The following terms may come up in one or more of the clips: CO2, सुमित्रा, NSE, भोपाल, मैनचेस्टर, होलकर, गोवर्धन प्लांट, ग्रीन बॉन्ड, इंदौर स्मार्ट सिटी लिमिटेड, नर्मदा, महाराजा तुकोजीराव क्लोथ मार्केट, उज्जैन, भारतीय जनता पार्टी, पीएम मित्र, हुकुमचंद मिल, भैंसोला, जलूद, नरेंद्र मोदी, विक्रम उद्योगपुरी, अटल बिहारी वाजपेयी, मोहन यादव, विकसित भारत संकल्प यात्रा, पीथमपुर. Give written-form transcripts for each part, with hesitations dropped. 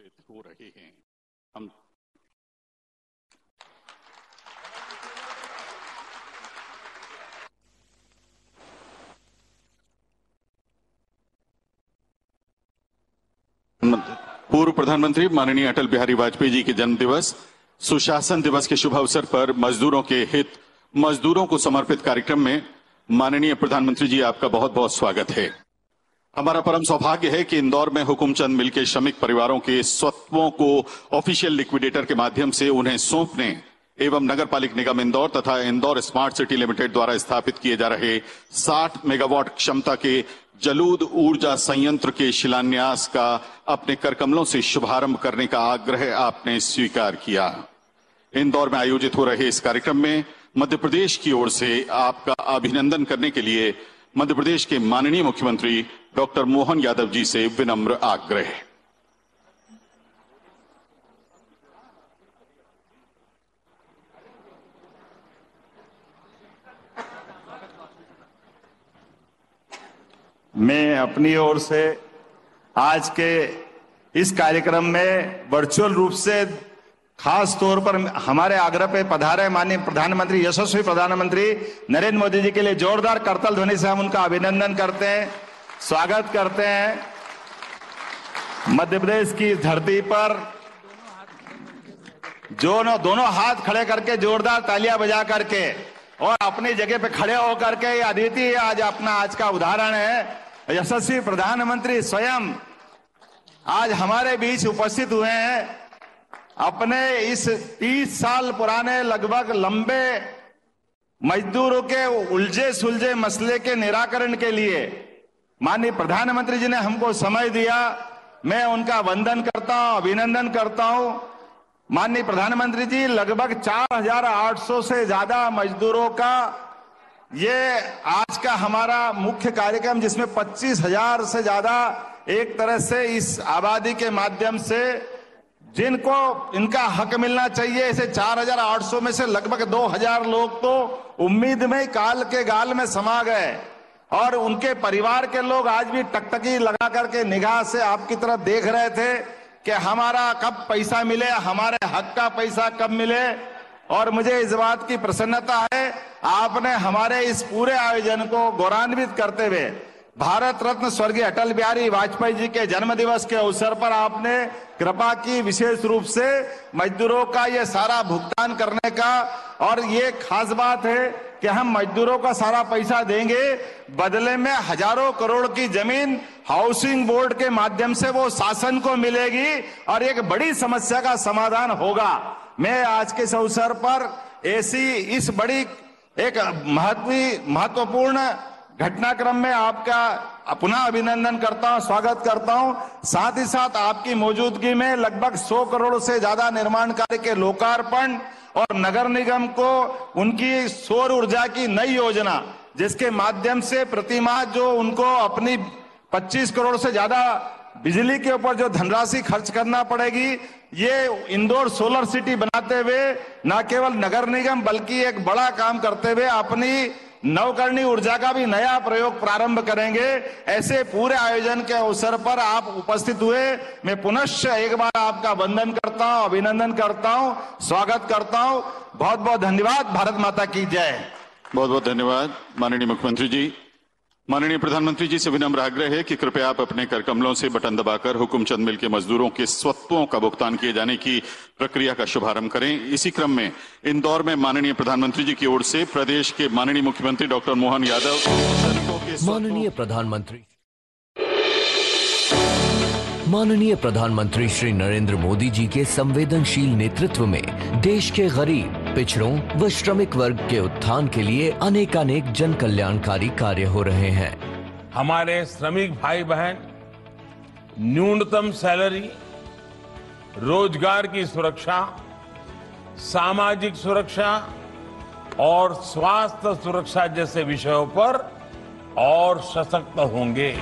सम्मिलित हो रहे हैं। पूर्व प्रधानमंत्री माननीय अटल बिहारी वाजपेयी जी के जन्म दिवस सुशासन दिवस के शुभ अवसर पर मजदूरों के हित मजदूरों को समर्पित कार्यक्रम में माननीय प्रधानमंत्री जी आपका बहुत बहुत स्वागत है। हमारा परम सौभाग्य है कि इंदौर में हुकुमचंद मिल के श्रमिक परिवारों के स्वत्वों को ऑफिशियल लिक्विडेटर के माध्यम से उन्हें सौंपने एवं नगर पालिक निगम इंदौर तथा इंदौर स्मार्ट सिटी लिमिटेड द्वारा स्थापित किए जा रहे 60 मेगावाट क्षमता के जलूद ऊर्जा संयंत्र के शिलान्यास का अपने करकमलों से शुभारंभ करने का आग्रह आपने स्वीकार किया। इंदौर में आयोजित हो रहे इस कार्यक्रम में मध्य प्रदेश की ओर से आपका अभिनंदन करने के लिए मध्य प्रदेश के माननीय मुख्यमंत्री डॉक्टर मोहन यादव जी से विनम्र आग्रह। मैं अपनी ओर से आज के इस कार्यक्रम में वर्चुअल रूप से खास तौर पर हमारे आग्रह पे पधारे माननीय प्रधानमंत्री यशस्वी प्रधानमंत्री नरेंद्र मोदी जी के लिए जोरदार करतल ध्वनि से हम उनका अभिनंदन करते हैं, स्वागत करते हैं। मध्य प्रदेश की धरती पर जो दोनों हाथ खड़े करके जोरदार तालियां बजा करके और अपनी जगह पे खड़े होकर के ये अदिति आज अपना आज का उदाहरण है। यशस्वी प्रधानमंत्री स्वयं आज हमारे बीच उपस्थित हुए हैं। अपने इस 30 साल पुराने लगभग लंबे मजदूरों के उलझे सुलझे मसले के निराकरण के लिए माननीय प्रधानमंत्री जी ने हमको समय दिया। मैं उनका वंदन करता हूं, अभिनंदन करता हूं। माननीय प्रधानमंत्री जी लगभग 4800 से ज्यादा मजदूरों का ये आज का हमारा मुख्य कार्यक्रम जिसमें 25000 से ज्यादा एक तरह से इस आबादी के माध्यम से जिनको इनका हक मिलना चाहिए ऐसे 4800 में से लगभग 2000 लोग तो उम्मीद में काल के गाल में समा गए और उनके परिवार के लोग आज भी टकटकी लगा करके निगाह से आपकी तरफ देख रहे थे कि हमारा कब पैसा मिले, हमारे हक का पैसा कब मिले। और मुझे इस बात की प्रसन्नता है आपने हमारे इस पूरे आयोजन को गौरवान्वित करते हुए भारत रत्न स्वर्गीय अटल बिहारी वाजपेयी जी के जन्म दिवस के अवसर पर आपने कृपा की विशेष रूप से मजदूरों का ये सारा भुगतान करने का। और ये खास बात है कि हम मजदूरों का सारा पैसा देंगे, बदले में हजारों करोड़ की जमीन हाउसिंग बोर्ड के माध्यम से वो शासन को मिलेगी और एक बड़ी समस्या का समाधान होगा। मैं आज के इस अवसर पर ऐसी इस बड़ी एक महत्वपूर्ण घटनाक्रम में आपका अपना अभिनंदन करता हूं, स्वागत करता हूं। साथ ही साथ आपकी मौजूदगी में लगभग 100 करोड़ से ज्यादा निर्माण कार्य के लोकार्पण और नगर निगम को उनकी सौर ऊर्जा की नई योजना जिसके माध्यम से प्रतिमाह जो उनको अपनी 25 करोड़ से ज्यादा बिजली के ऊपर जो धनराशि खर्च करना पड़ेगी ये इंदौर सोलर सिटी बनाते हुए न केवल नगर निगम बल्कि एक बड़ा काम करते हुए अपनी नवकरणीय ऊर्जा का भी नया प्रयोग प्रारंभ करेंगे। ऐसे पूरे आयोजन के अवसर पर आप उपस्थित हुए, मैं पुनः एक बार आपका वंदन करता हूं, अभिनंदन करता हूं, स्वागत करता हूं। बहुत बहुत धन्यवाद। भारत माता की जय। बहुत बहुत धन्यवाद माननीय मुख्यमंत्री जी। माननीय प्रधानमंत्री जी से विनम्र आग्रह है कि कृपया आप अपने करकमलों से बटन दबाकर हुकुमचंद मिल के मजदूरों के स्वत्वों का भुगतान किए जाने की प्रक्रिया का शुभारंभ करें। इसी क्रम में इंदौर में माननीय प्रधानमंत्री जी की ओर से प्रदेश के माननीय मुख्यमंत्री डॉक्टर मोहन यादव। माननीय प्रधानमंत्री श्री नरेंद्र मोदी जी के संवेदनशील नेतृत्व में देश के गरीब, पिछड़ों व श्रमिक वर्ग के उत्थान के लिए अनेकानेक जन कल्याणकारी कार्य हो रहे हैं। हमारे श्रमिक भाई बहन न्यूनतम सैलरी, रोजगार की सुरक्षा, सामाजिक सुरक्षा और स्वास्थ्य सुरक्षा जैसे विषयों पर और सशक्त होंगे।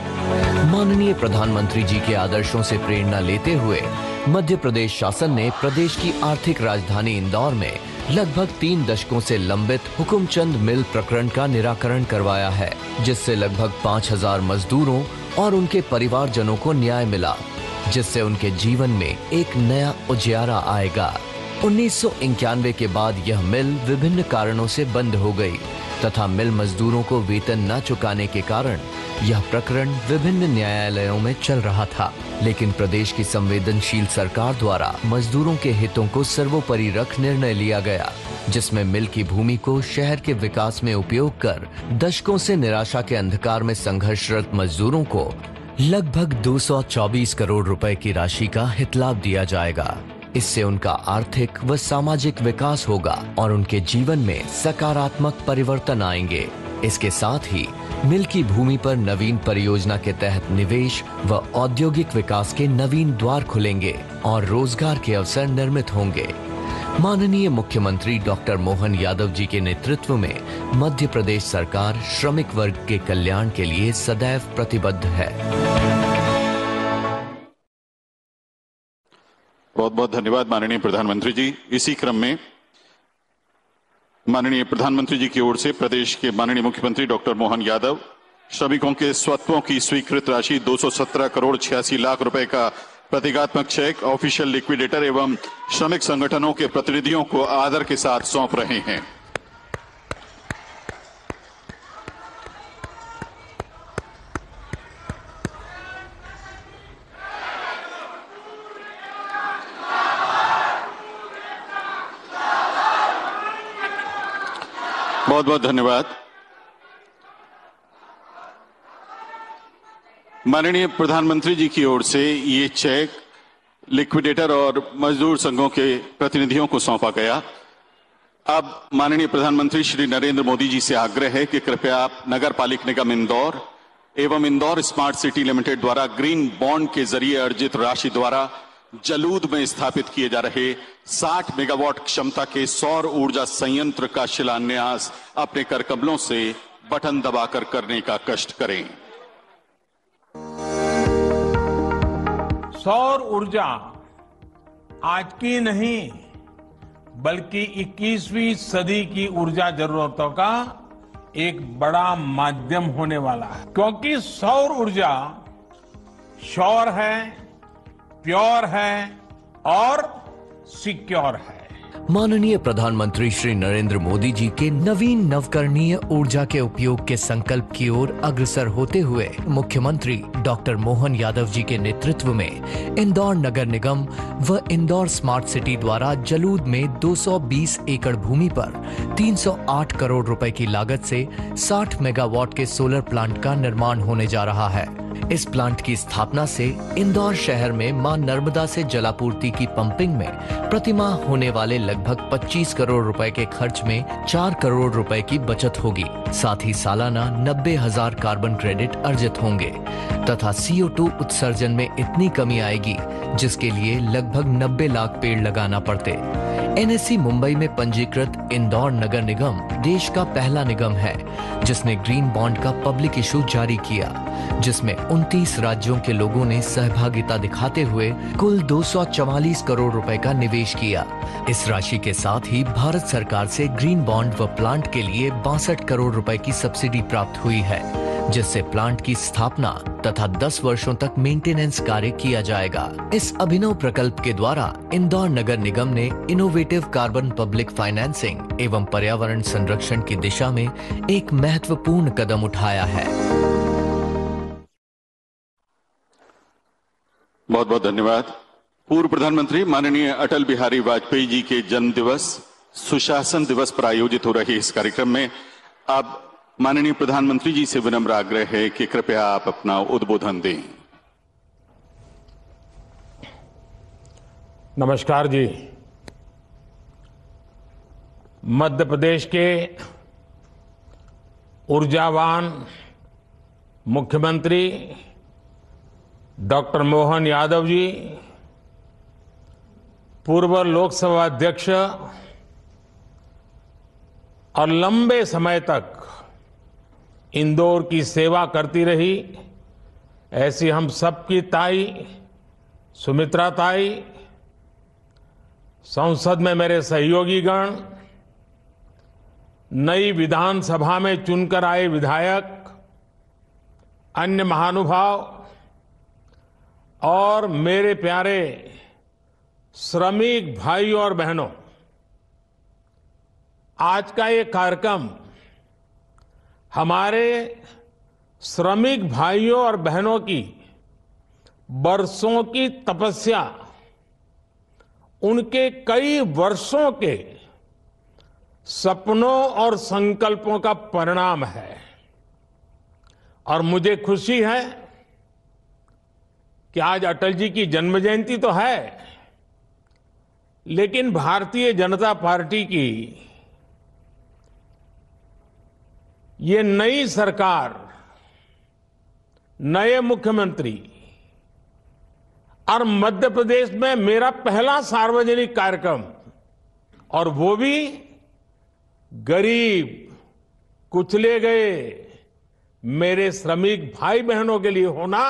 माननीय प्रधानमंत्री जी के आदर्शों से प्रेरणा लेते हुए मध्य प्रदेश शासन ने प्रदेश की आर्थिक राजधानी इंदौर में लगभग 3 दशकों से लंबित हुकुमचंद मिल प्रकरण का निराकरण करवाया है, जिससे लगभग 5000 मजदूरों और उनके परिवारजनों को न्याय मिला। जिससे उनके जीवन में एक नया उजियारा आएगा। 1991 के बाद यह मिल विभिन्न कारणों से बंद हो गई तथा मिल मजदूरों को वेतन न चुकाने के कारण यह प्रकरण विभिन्न न्यायालयों में चल रहा था, लेकिन प्रदेश की संवेदनशील सरकार द्वारा मजदूरों के हितों को सर्वोपरि रख निर्णय लिया गया, जिसमें मिल की भूमि को शहर के विकास में उपयोग कर दशकों से निराशा के अंधकार में संघर्षरत मजदूरों को लगभग 224 करोड़ रुपए की राशि का हितलाभ दिया जाएगा। इससे उनका आर्थिक व सामाजिक विकास होगा और उनके जीवन में सकारात्मक परिवर्तन आएंगे। इसके साथ ही मिल की भूमि पर नवीन परियोजना के तहत निवेश व औद्योगिक विकास के नवीन द्वार खुलेंगे और रोजगार के अवसर निर्मित होंगे। माननीय मुख्यमंत्री डॉक्टर मोहन यादव जी के नेतृत्व में मध्य प्रदेश सरकार श्रमिक वर्ग के कल्याण के लिए सदैव प्रतिबद्ध है। बहुत बहुत धन्यवाद माननीय प्रधानमंत्री जी। इसी क्रम में माननीय प्रधानमंत्री जी की ओर से प्रदेश के माननीय मुख्यमंत्री डॉक्टर मोहन यादव श्रमिकों के स्वत्वों की स्वीकृत राशि 217 करोड़ 86 लाख रुपए का प्रतीकात्मक चेक ऑफिशियल लिक्विडेटर एवं श्रमिक संगठनों के प्रतिनिधियों को आदर के साथ सौंप रहे हैं। बहुत बहुत धन्यवाद। माननीय प्रधानमंत्री जी की ओर से ये चेक लिक्विडेटर और मजदूर संघों के प्रतिनिधियों को सौंपा गया। अब माननीय प्रधानमंत्री श्री नरेंद्र मोदी जी से आग्रह है कि कृपया आप नगर पालिक निगम इंदौर एवं इंदौर स्मार्ट सिटी लिमिटेड द्वारा ग्रीन बॉन्ड के जरिए अर्जित राशि द्वारा जलूद में स्थापित किए जा रहे 60 मेगावाट क्षमता के सौर ऊर्जा संयंत्र का शिलान्यास अपने करकमलों से बटन दबाकर करने का कष्ट करें। सौर ऊर्जा आज की नहीं बल्कि 21वीं सदी की ऊर्जा जरूरतों का एक बड़ा माध्यम होने वाला है, क्योंकि सौर ऊर्जा श्योर है, प्योर है और सिक्योर है। माननीय प्रधानमंत्री श्री नरेंद्र मोदी जी के नवीन नवकरणीय ऊर्जा के उपयोग के संकल्प की ओर अग्रसर होते हुए मुख्यमंत्री डॉक्टर मोहन यादव जी के नेतृत्व में इंदौर नगर निगम व इंदौर स्मार्ट सिटी द्वारा जलूद में 220 एकड़ भूमि पर 308 करोड़ रुपए की लागत से 60 मेगावाट के सोलर प्लांट का निर्माण होने जा रहा है। इस प्लांट की स्थापना से इंदौर शहर में मां नर्मदा से जलापूर्ति की पंपिंग में प्रतिमाह होने वाले लगभग 25 करोड़ रुपए के खर्च में 4 करोड़ रुपए की बचत होगी। साथ ही सालाना 90,000 कार्बन क्रेडिट अर्जित होंगे तथा CO2 उत्सर्जन में इतनी कमी आएगी जिसके लिए लगभग 90 लाख पेड़ लगाना पड़ते। NSE मुंबई में पंजीकृत इंदौर नगर निगम देश का पहला निगम है जिसने ग्रीन बॉन्ड का पब्लिक इशू जारी किया, जिसमें 29 राज्यों के लोगों ने सहभागिता दिखाते हुए कुल 244 करोड़ रुपए का निवेश किया। इस राशि के साथ ही भारत सरकार से ग्रीन बॉन्ड व प्लांट के लिए 62 करोड़ रुपए की सब्सिडी प्राप्त हुई है, जिससे प्लांट की स्थापना तथा 10 वर्षों तक मेंटेनेंस कार्य किया जाएगा। इस अभिनव प्रकल्प के द्वारा इंदौर नगर निगम ने इनोवेटिव कार्बन पब्लिक फाइनेंसिंग एवं पर्यावरण संरक्षण की दिशा में एक महत्वपूर्ण कदम उठाया है। बहुत बहुत धन्यवाद। पूर्व प्रधानमंत्री माननीय अटल बिहारी वाजपेयी जी के जन्म दिवस सुशासन दिवस पर आयोजित हो रहे इस कार्यक्रम में अब माननीय प्रधानमंत्री जी से विनम्र आग्रह है कि कृपया आप अपना उद्बोधन दें। नमस्कार जी। मध्य प्रदेश के ऊर्जावान मुख्यमंत्री डॉक्टर मोहन यादव जी, पूर्व लोकसभा अध्यक्ष और लंबे समय तक इंदौर की सेवा करती रही ऐसी हम सबकी ताई सुमित्रा ताई, संसद में मेरे सहयोगीगण, नई विधानसभा में चुनकर आए विधायक, अन्य महानुभाव और मेरे प्यारे श्रमिक भाई और बहनों, आज का ये कार्यक्रम हमारे श्रमिक भाइयों और बहनों की बरसों की तपस्या, उनके कई वर्षों के सपनों और संकल्पों का परिणाम है। और मुझे खुशी है कि आज अटल जी की जन्म जयंती तो है, लेकिन भारतीय जनता पार्टी की ये नई सरकार, नए मुख्यमंत्री और मध्य प्रदेश में मेरा पहला सार्वजनिक कार्यक्रम, और वो भी गरीब, कुचले गए मेरे श्रमिक भाई बहनों के लिए होना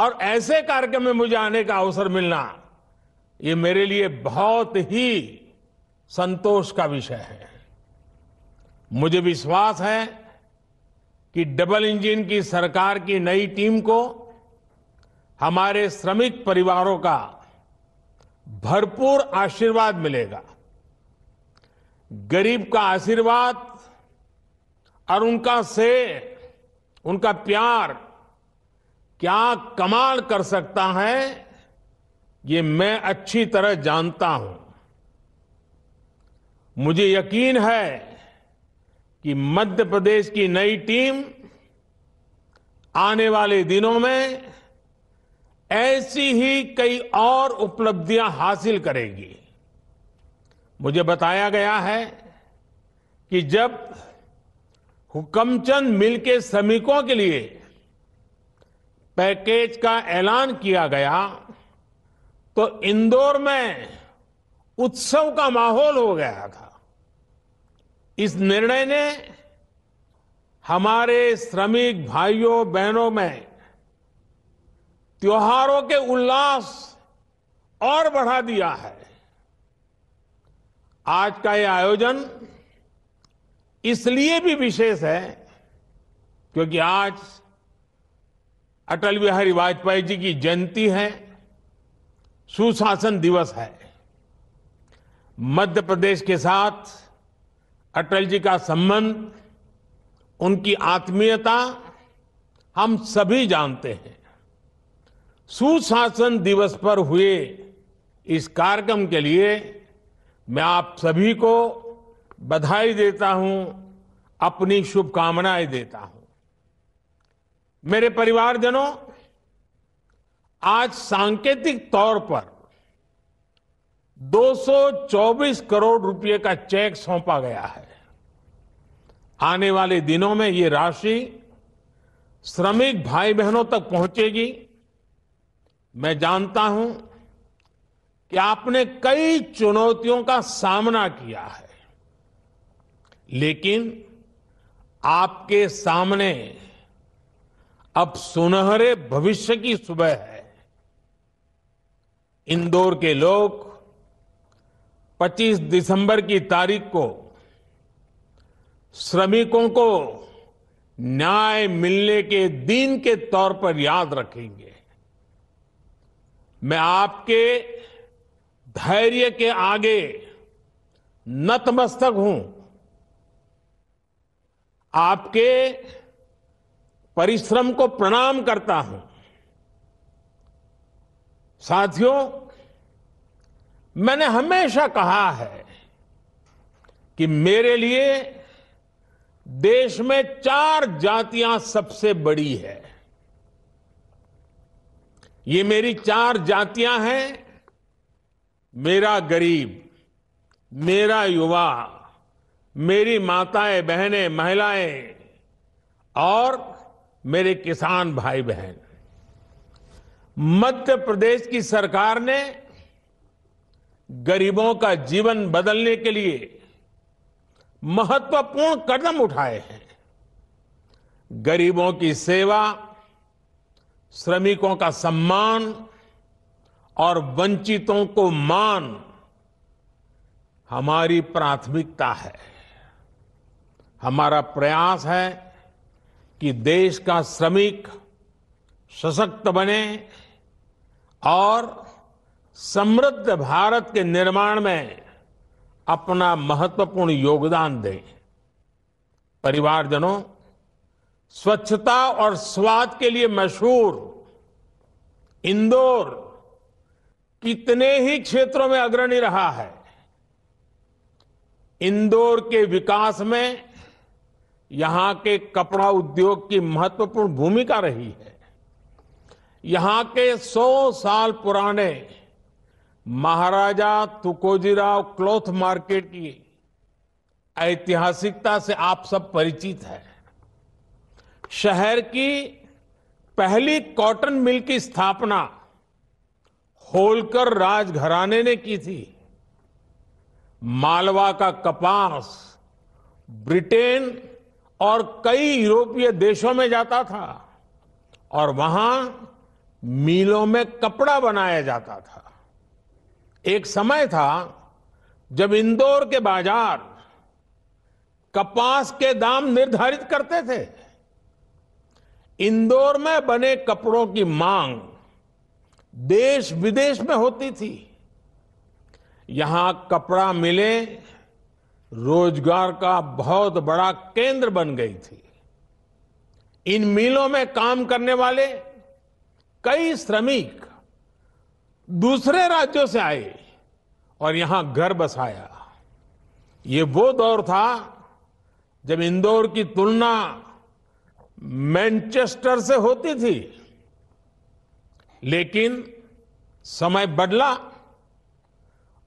और ऐसे कार्यक्रम में मुझे आने का अवसर मिलना, ये मेरे लिए बहुत ही संतोष का विषय है। मुझे विश्वास है कि डबल इंजन की सरकार की नई टीम को हमारे श्रमिक परिवारों का भरपूर आशीर्वाद मिलेगा। गरीब का आशीर्वाद और उनका स्नेह, उनका प्यार क्या कमाल कर सकता है, ये मैं अच्छी तरह जानता हूं। मुझे यकीन है कि मध्य प्रदेश की नई टीम आने वाले दिनों में ऐसी ही कई और उपलब्धियां हासिल करेगी। मुझे बताया गया है कि जब हुकुमचंद मिल के श्रमिकों के लिए पैकेज का ऐलान किया गया तो इंदौर में उत्सव का माहौल हो गया था। इस निर्णय ने हमारे श्रमिक भाइयों बहनों में त्योहारों के उल्लास और बढ़ा दिया है। आज का ये आयोजन इसलिए भी विशेष है क्योंकि आज अटल बिहारी वाजपेयी जी की जयंती है, सुशासन दिवस है। मध्य प्रदेश के साथ अटल जी का संबंध, उनकी आत्मीयता हम सभी जानते हैं। सुशासन दिवस पर हुए इस कार्यक्रम के लिए मैं आप सभी को बधाई देता हूं, अपनी शुभकामनाएं देता हूं। मेरे परिवारजनों, आज सांकेतिक तौर पर 224 करोड़ रुपए का चेक सौंपा गया है। आने वाले दिनों में ये राशि श्रमिक भाई बहनों तक पहुंचेगी। मैं जानता हूं कि आपने कई चुनौतियों का सामना किया है, लेकिन आपके सामने अब सुनहरे भविष्य की सुबह है। इंदौर के लोग 25 दिसंबर की तारीख को श्रमिकों को न्याय मिलने के दिन के तौर पर याद रखेंगे। मैं आपके धैर्य के आगे नतमस्तक हूं। आपके परिश्रम को प्रणाम करता हूं। साथियों, मैंने हमेशा कहा है कि मेरे लिए देश में 4 जातियां सबसे बड़ी है। ये मेरी 4 जातियां हैं: मेरा गरीब, मेरा युवा, मेरी माताएं बहनें महिलाएं और मेरे किसान भाई बहन। मध्य प्रदेश की सरकार ने गरीबों का जीवन बदलने के लिए महत्वपूर्ण कदम उठाए हैं। गरीबों की सेवा, श्रमिकों का सम्मान और वंचितों को मान हमारी प्राथमिकता है। हमारा प्रयास है कि देश का श्रमिक सशक्त बने, और समृद्ध भारत के निर्माण में अपना महत्वपूर्ण योगदान दें। परिवारजनों, स्वच्छता और स्वाद के लिए मशहूर इंदौर कितने ही क्षेत्रों में अग्रणी रहा है। इंदौर के विकास में यहां के कपड़ा उद्योग की महत्वपूर्ण भूमिका रही है। यहां के 100 साल पुराने महाराजा तुकोजीराव क्लोथ मार्केट की ऐतिहासिकता से आप सब परिचित हैं। शहर की पहली कॉटन मिल की स्थापना होलकर राजघराने ने की थी। मालवा का कपास ब्रिटेन और कई यूरोपीय देशों में जाता था और वहां मिलों में कपड़ा बनाया जाता था। एक समय था जब इंदौर के बाजार कपास के दाम निर्धारित करते थे। इंदौर में बने कपड़ों की मांग देश विदेश में होती थी। यहां कपड़ा मिले रोजगार का बहुत बड़ा केंद्र बन गई थी। इन मिलों में काम करने वाले कई श्रमिक दूसरे राज्यों से आए और यहां घर बसाया। ये वो दौर था जब इंदौर की तुलना मैनचेस्टर से होती थी, लेकिन समय बदला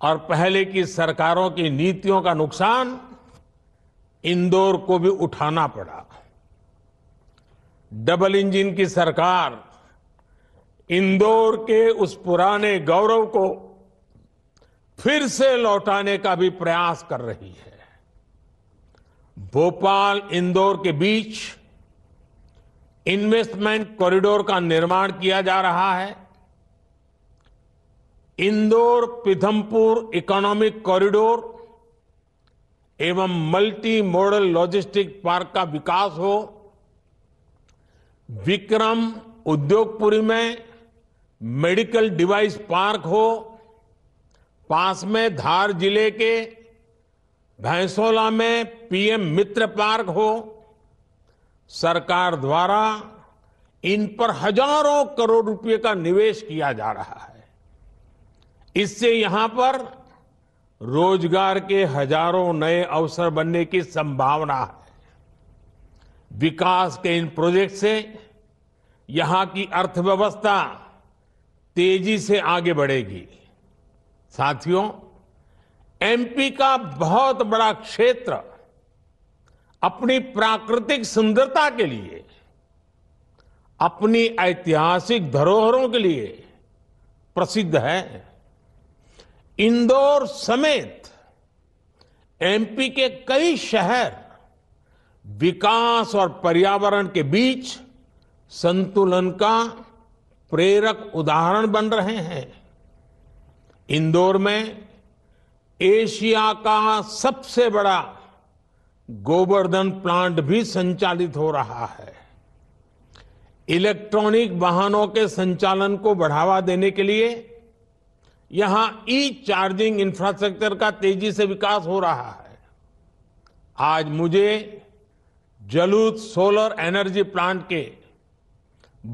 और पहले की सरकारों की नीतियों का नुकसान इंदौर को भी उठाना पड़ा। डबल इंजन की सरकार इंदौर के उस पुराने गौरव को फिर से लौटाने का भी प्रयास कर रही है। भोपाल इंदौर के बीच इन्वेस्टमेंट कॉरिडोर का निर्माण किया जा रहा है। इंदौर पीथमपुर इकोनॉमिक कॉरिडोर एवं मल्टी मॉडल लॉजिस्टिक पार्क का विकास हो। विक्रम उद्योगपुरी में मेडिकल डिवाइस पार्क हो। पास में धार जिले के भैंसोला में पीएम मित्र पार्क हो। सरकार द्वारा इन पर हजारों करोड़ रुपए का निवेश किया जा रहा है। इससे यहां पर रोजगार के हजारों नए अवसर बनने की संभावना है। विकास के इन प्रोजेक्ट से यहां की अर्थव्यवस्था तेजी से आगे बढ़ेगी। साथियों, एमपी का बहुत बड़ा क्षेत्र अपनी प्राकृतिक सुंदरता के लिए, अपनी ऐतिहासिक धरोहरों के लिए प्रसिद्ध है। इंदौर समेत एमपी के कई शहर विकास और पर्यावरण के बीच संतुलन का प्रेरक उदाहरण बन रहे हैं। इंदौर में एशिया का सबसे बड़ा गोवर्धन प्लांट भी संचालित हो रहा है। इलेक्ट्रॉनिक वाहनों के संचालन को बढ़ावा देने के लिए यहां ई चार्जिंग इंफ्रास्ट्रक्चर का तेजी से विकास हो रहा है। आज मुझे जलूद सोलर एनर्जी प्लांट के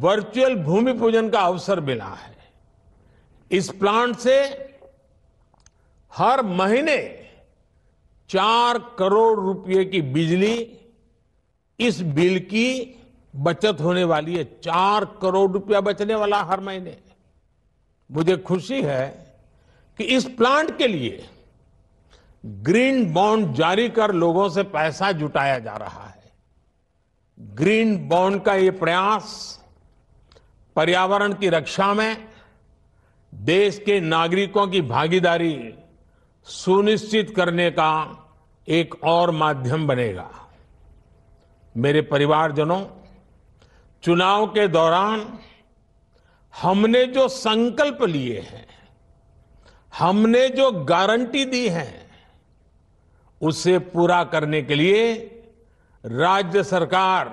वर्चुअल भूमि पूजन का अवसर मिला है। इस प्लांट से हर महीने 4 करोड़ रुपए की बिजली इस बिल की बचत होने वाली है। 4 करोड़ रुपया बचने वाला हर महीने। मुझे खुशी है कि इस प्लांट के लिए ग्रीन बॉन्ड जारी कर लोगों से पैसा जुटाया जा रहा है। ग्रीन बॉन्ड का ये प्रयास पर्यावरण की रक्षा में देश के नागरिकों की भागीदारी सुनिश्चित करने का एक और माध्यम बनेगा। मेरे परिवारजनों, चुनाव के दौरान हमने जो संकल्प लिए हैं, हमने जो गारंटी दी है, उसे पूरा करने के लिए राज्य सरकार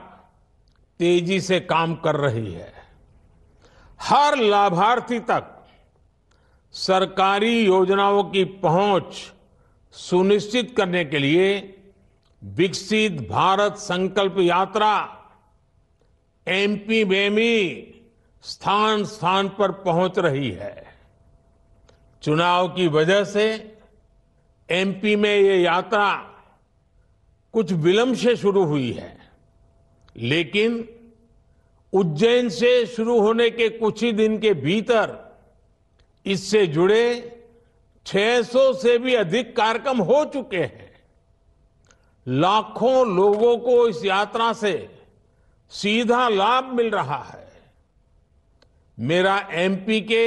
तेजी से काम कर रही है। हर लाभार्थी तक सरकारी योजनाओं की पहुंच सुनिश्चित करने के लिए विकसित भारत संकल्प यात्रा एमपी में भी स्थान स्थान पर पहुंच रही है। चुनाव की वजह से एमपी में ये यात्रा कुछ विलंब से शुरू हुई है, लेकिन उज्जैन से शुरू होने के कुछ ही दिन के भीतर इससे जुड़े 600 से भी अधिक कार्यक्रम हो चुके हैं। लाखों लोगों को इस यात्रा से सीधा लाभ मिल रहा है। मेरा एमपी के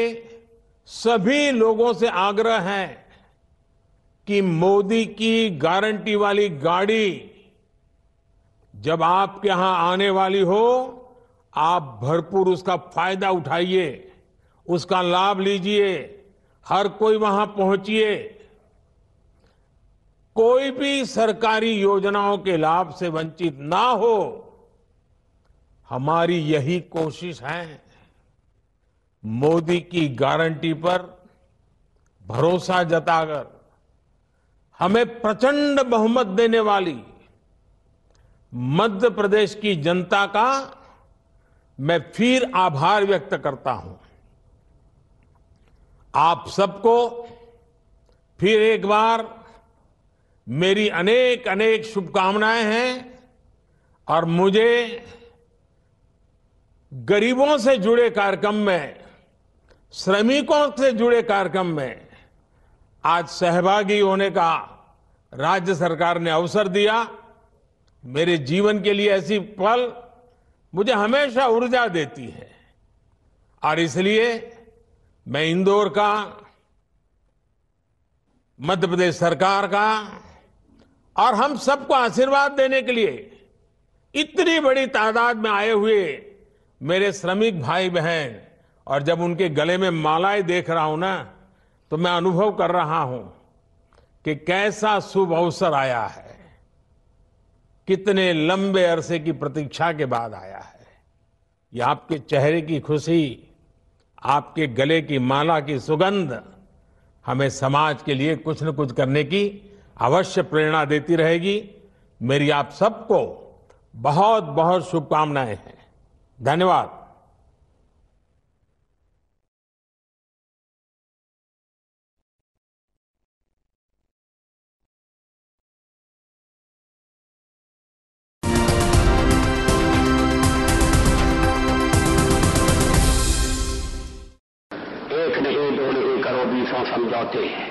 सभी लोगों से आग्रह है कि मोदी की गारंटी वाली गाड़ी जब आपके यहां आने वाली हो, आप भरपूर उसका फायदा उठाइए, उसका लाभ लीजिए, हर कोई वहां पहुंचिए। कोई भी सरकारी योजनाओं के लाभ से वंचित ना हो, हमारी यही कोशिश है। मोदी की गारंटी पर भरोसा जताकर हमें प्रचंड बहुमत देने वाली मध्य प्रदेश की जनता का मैं फिर आभार व्यक्त करता हूं। आप सबको फिर एक बार मेरी अनेक अनेक शुभकामनाएं हैं और मुझे गरीबों से जुड़े कार्यक्रम में, श्रमिकों से जुड़े कार्यक्रम में आज सहभागी होने का राज्य सरकार ने अवसर दिया। मेरे जीवन के लिए ऐसी पल मुझे हमेशा ऊर्जा देती है और इसलिए मैं इंदौर का, मध्य प्रदेश सरकार का और हम सबको आशीर्वाद देने के लिए इतनी बड़ी तादाद में आए हुए मेरे श्रमिक भाई बहन और जब उनके गले में मालाएं देख रहा हूं ना, तो मैं अनुभव कर रहा हूं कि कैसा शुभ अवसर आया है, कितने लंबे अरसे की प्रतीक्षा के बाद आया है। यह आपके चेहरे की खुशी, आपके गले की माला की सुगंध हमें समाज के लिए कुछ न कुछ करने की अवश्य प्रेरणा देती रहेगी। मेरी आप सबको बहुत बहुत शुभकामनाएं हैं। धन्यवाद। समझौते हैं।